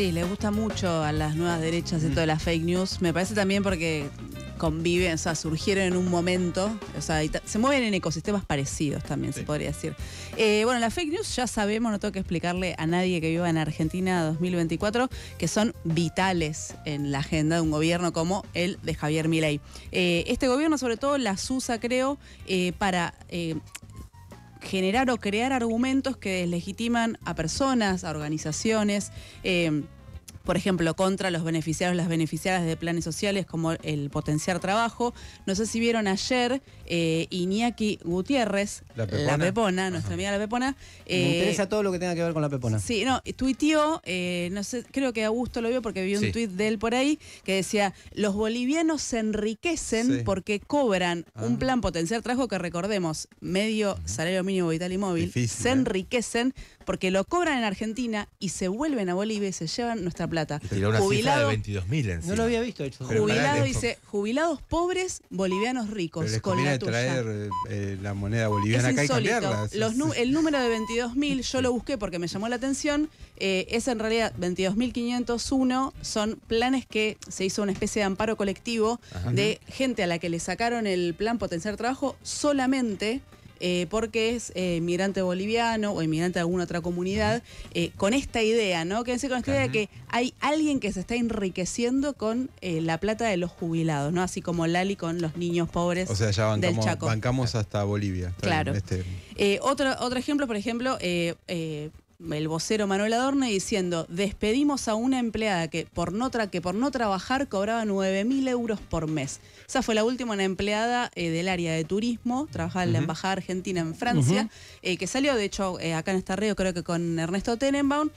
Sí, le gusta mucho a las nuevas derechas esto de las fake news. Me parece también porque conviven, o sea, surgieron en un momento, o sea, se mueven en ecosistemas parecidos también, sí, se podría decir. Bueno, las fake news ya sabemos, no tengo que explicarle a nadie que viva en Argentina 2024, que son vitales en la agenda de un gobierno como el de Javier Milei. Este gobierno sobre todo las usa, creo, para generar o crear argumentos que deslegitiman a personas, a organizaciones, por ejemplo, contra los beneficiarios, las beneficiarias de planes sociales como el potenciar trabajo. No sé si vieron ayer Iñaki Gutiérrez, la Pepona, nuestra amiga la Pepona. Me interesa todo lo que tenga que ver con la Pepona. Sí, no, tuiteó, no sé, creo que Augusto lo vio porque vi un tuit de él por ahí que decía, los bolivianos se enriquecen porque cobran un plan potenciar trabajo que recordemos, medio salario mínimo vital y móvil. Difícil, se enriquecen porque lo cobran en Argentina y se vuelven a Bolivia y se llevan nuestra plata. Tiró una jubilado, cifra de 22.000. No lo había visto. Hecho. Jubilado dice, jubilados pobres, bolivianos ricos. Pero les con la tuya. Traer la moneda boliviana acá y cambiarla. El número de 22.000, yo lo busqué porque me llamó la atención, es en realidad 22.501, son planes que se hizo una especie de amparo colectivo de gente a la que le sacaron el plan potenciar trabajo solamente porque es inmigrante boliviano o inmigrante de alguna otra comunidad, con esta idea, ¿no? Quédense con esta idea de que hay alguien que se está enriqueciendo con la plata de los jubilados, ¿no? Así como Lali con los niños pobres del Chaco. O sea, ya bancamos hasta Bolivia. Claro. Otro ejemplo, por ejemplo, el vocero Manuel Adorno diciendo, despedimos a una empleada que por no trabajar cobraba 9.000 euros por mes. O sea, fue la última, una empleada del área de turismo, trabajaba en la Embajada Argentina en Francia, que salió, de hecho, acá en esta radio, creo que con Ernesto Tenenbaum,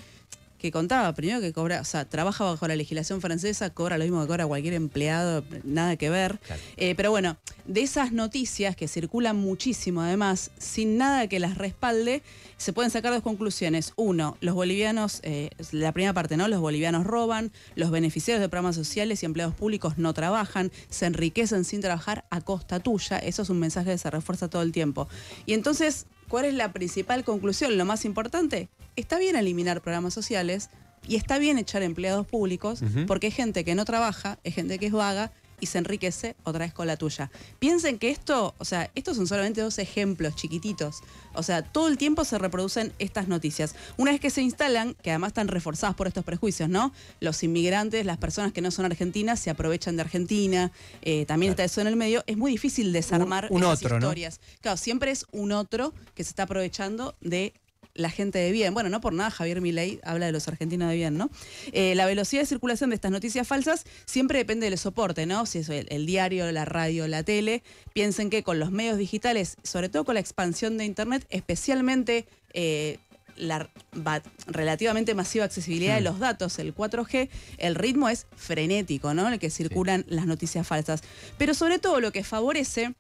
que contaba primero que cobra, o sea, trabaja bajo la legislación francesa, cobra lo mismo que cobra cualquier empleado, nada que ver. Claro. Pero bueno, de esas noticias que circulan muchísimo además, sin nada que las respalde, se pueden sacar dos conclusiones. Uno, los bolivianos, la primera parte, ¿no? Los bolivianos roban, los beneficiarios de programas sociales y empleados públicos no trabajan, se enriquecen sin trabajar a costa tuya. Eso es un mensaje que se refuerza todo el tiempo. Y entonces, ¿cuál es la principal conclusión? Lo más importante, está bien eliminar programas sociales y está bien echar empleados públicos porque es gente que no trabaja, es gente que es vaga y se enriquece otra vez con la tuya. Piensen que esto, o sea, estos son solamente dos ejemplos chiquititos. O sea, todo el tiempo se reproducen estas noticias. Una vez que se instalan, que además están reforzadas por estos prejuicios, ¿no? Los inmigrantes, las personas que no son argentinas, se aprovechan de Argentina. También está eso en el medio. Es muy difícil desarmar esas historias. ¿No? Claro, siempre es un otro que se está aprovechando de la gente de bien. Bueno, no por nada Javier Milei habla de los argentinos de bien, ¿no? La velocidad de circulación de estas noticias falsas siempre depende del soporte, ¿no? Si es el diario, la radio, la tele. Piensen que con los medios digitales, sobre todo con la expansión de Internet, especialmente la relativamente masiva accesibilidad de los datos, el 4G, el ritmo es frenético, ¿no? En el que circulan las noticias falsas. Pero sobre todo lo que favorece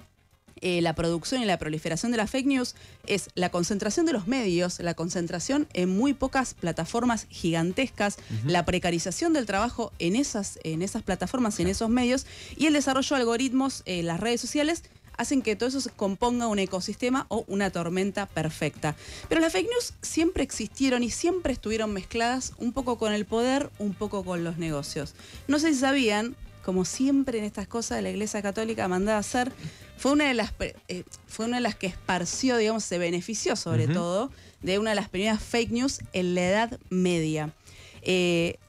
la producción y la proliferación de las fake news es la concentración de los medios, la concentración en muy pocas plataformas gigantescas, la precarización del trabajo en esas plataformas, en esos medios, y el desarrollo de algoritmos en las redes sociales hacen que todo eso se componga un ecosistema o una tormenta perfecta. Pero las fake news siempre existieron y siempre estuvieron mezcladas un poco con el poder, un poco con los negocios. No sé si sabían, como siempre en estas cosas la Iglesia Católica mandaba a hacer, fue una de las que esparció, digamos, se benefició sobre todo de una de las primeras fake news en la Edad Media.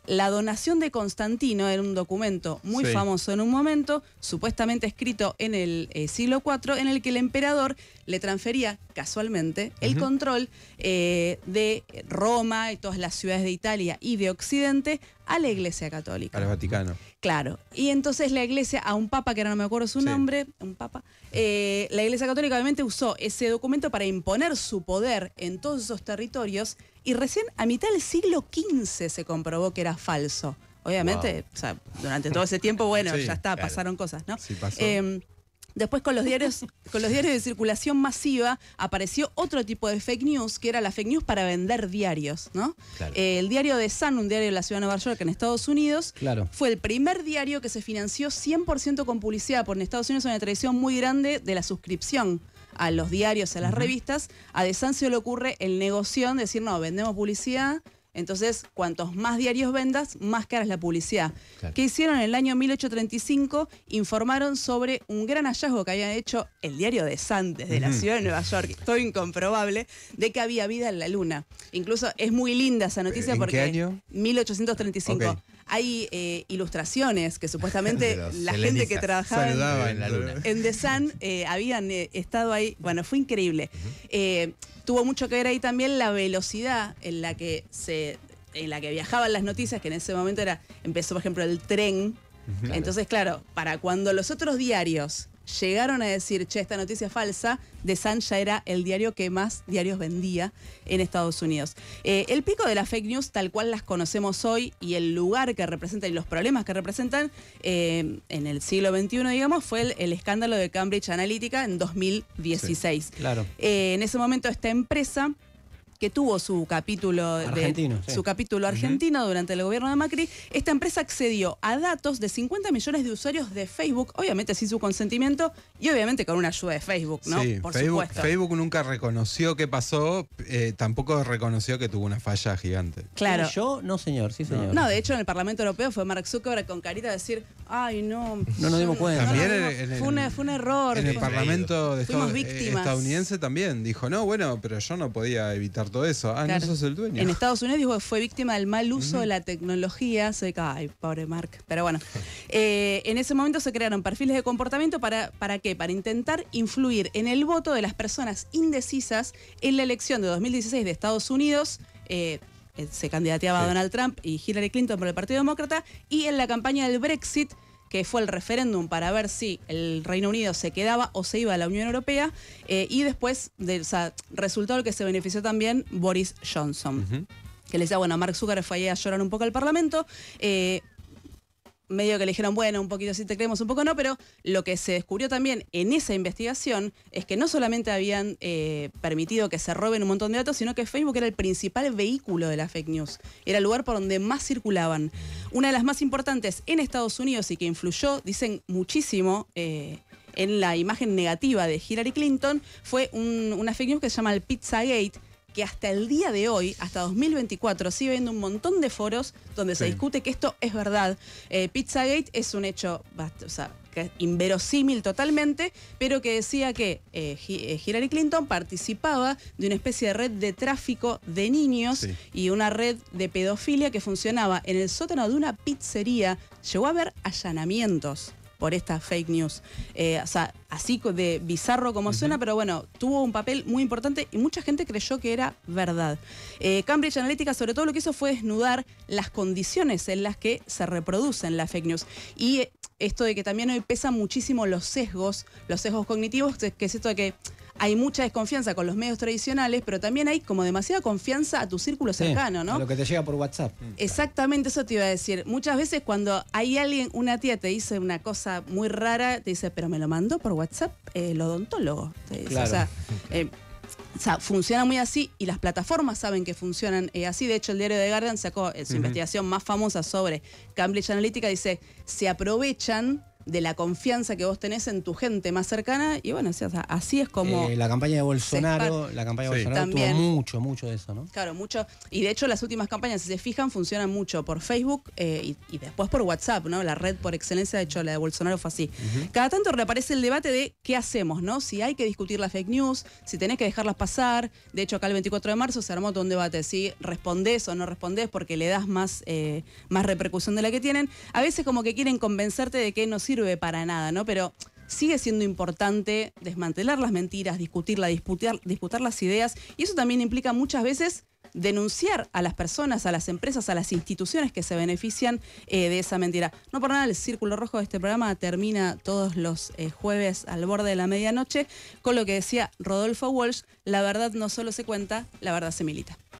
La Donación de Constantino era un documento muy famoso en un momento, supuestamente escrito en el siglo IV, en el que el emperador le transfería, casualmente, el control de Roma y todas las ciudades de Italia y de Occidente a la Iglesia Católica. Al Vaticano. Claro. Y entonces la Iglesia, a un papa, que ahora no me acuerdo su nombre, un papa, la Iglesia Católica obviamente usó ese documento para imponer su poder en todos esos territorios, y recién a mitad del siglo XV se comprobó que era falso. Obviamente, o sea, durante todo ese tiempo, bueno, ya está, pasaron cosas, ¿no? Sí, pasó. Después con los diarios de circulación masiva apareció otro tipo de fake news, que era la fake news para vender diarios, ¿no? Claro. El diario The Sun, un diario de la ciudad de Nueva York en Estados Unidos, fue el primer diario que se financió 100% con publicidad, porque en Estados Unidos es una tradición muy grande de la suscripción a los diarios, a las revistas. A The Sun se le ocurre el negocio de decir, no, vendemos publicidad, Entonces, cuantos más diarios vendas, más cara es la publicidad. Claro. ¿Qué hicieron en el año 1835? Informaron sobre un gran hallazgo que habían hecho el diario The Sun desde la ciudad de Nueva York, todo incomprobable, de que había vida en la luna. Incluso es muy linda esa noticia. ¿En porque qué año? 1835. Okay. Hay ilustraciones que supuestamente la gente que trabajaba en la luna. En The Sun habían estado ahí. Bueno, fue increíble. Tuvo mucho que ver ahí también la velocidad en la que viajaban las noticias, que en ese momento empezó, por ejemplo, el tren. Claro. Entonces, claro, para cuando los otros diarios llegaron a decir, che, esta noticia es falsa, The Sun ya era el diario que más diarios vendía en Estados Unidos. El pico de las fake news, tal cual las conocemos hoy, y el lugar que representan y los problemas que representan en el siglo XXI, digamos, fue el escándalo de Cambridge Analytica en 2016. Sí, claro. En ese momento esta empresa, que tuvo su capítulo argentino, durante el gobierno de Macri, esta empresa accedió a datos de 50 millones de usuarios de Facebook, obviamente sin su consentimiento y obviamente con una ayuda de Facebook, ¿no? Sí, por supuesto. Facebook nunca reconoció qué pasó, tampoco reconoció que tuvo una falla gigante. Claro. Yo, no señor, sí señor. No, de hecho en el Parlamento Europeo fue Mark Zuckerberg con carita a decir, ay no, no nos dimos cuenta. También fue un error. En el Parlamento estadounidense también dijo, no, bueno, pero yo no podía evitar todo eso. Ah, claro. No sos el dueño. En Estados Unidos dijo que fue víctima del mal uso de la tecnología. Ay, pobre Mark. Pero bueno. En ese momento se crearon perfiles de comportamiento ¿para qué? Para intentar influir en el voto de las personas indecisas en la elección de 2016 de Estados Unidos. Se candidateaba a Donald Trump y Hillary Clinton por el Partido Demócrata, y en la campaña del Brexit, que fue el referéndum para ver si el Reino Unido se quedaba o se iba a la Unión Europea, y después resultó que se benefició también Boris Johnson, que le decía, bueno, Mark Zuckerberg fue ahí a llorar un poco al Parlamento, medio que le dijeron, bueno, un poquito sí te creemos, un poco no, pero lo que se descubrió también en esa investigación es que no solamente habían permitido que se roben un montón de datos, sino que Facebook era el principal vehículo de la fake news. Era el lugar por donde más circulaban. Una de las más importantes en Estados Unidos y que influyó, dicen muchísimo, en la imagen negativa de Hillary Clinton, fue una fake news que se llama el Pizzagate, que hasta el día de hoy, hasta 2024, sigue habiendo un montón de foros donde se discute que esto es verdad. Pizzagate es un hecho inverosímil totalmente, pero que decía que Hillary Clinton participaba de una especie de red de tráfico de niños y una red de pedofilia que funcionaba en el sótano de una pizzería. Llegó a haber allanamientos por esta fake news. Así de bizarro como suena, pero bueno, tuvo un papel muy importante y mucha gente creyó que era verdad. Cambridge Analytica sobre todo lo que hizo fue desnudar las condiciones en las que se reproducen las fake news. Y esto de que también hoy pesan muchísimo los sesgos cognitivos, que es esto de que hay mucha desconfianza con los medios tradicionales, pero también hay como demasiada confianza a tu círculo cercano, ¿no? Lo que te llega por WhatsApp. Exactamente, eso te iba a decir. Muchas veces cuando hay alguien, una tía te dice una cosa muy rara, te dice, pero me lo mandó por WhatsApp el odontólogo. Te dice, claro. O sea, funciona muy así y las plataformas saben que funcionan así. De hecho, el diario The Guardian sacó su investigación más famosa sobre Cambridge Analytica. Dice, se aprovechan de la confianza que vos tenés en tu gente más cercana, y bueno, o sea, así es como... La campaña de Bolsonaro tuvo mucho de eso, ¿no? Claro, mucho, y de hecho las últimas campañas, si se fijan, funcionan mucho por Facebook y después por WhatsApp, ¿no? La red por excelencia, de hecho la de Bolsonaro fue así. Cada tanto reaparece el debate de qué hacemos, ¿no? Si hay que discutir las fake news, si tenés que dejarlas pasar. De hecho, acá el 24 de marzo se armó todo un debate, si respondés o no respondés porque le das más repercusión de la que tienen. A veces como que quieren convencerte de que no sirve para nada, ¿no? Pero sigue siendo importante desmantelar las mentiras, disputar las ideas, y eso también implica muchas veces denunciar a las personas, a las empresas, a las instituciones que se benefician de esa mentira. No por nada el Círculo Rojo de este programa termina todos los jueves al borde de la medianoche con lo que decía Rodolfo Walsh: la verdad no solo se cuenta, la verdad se milita.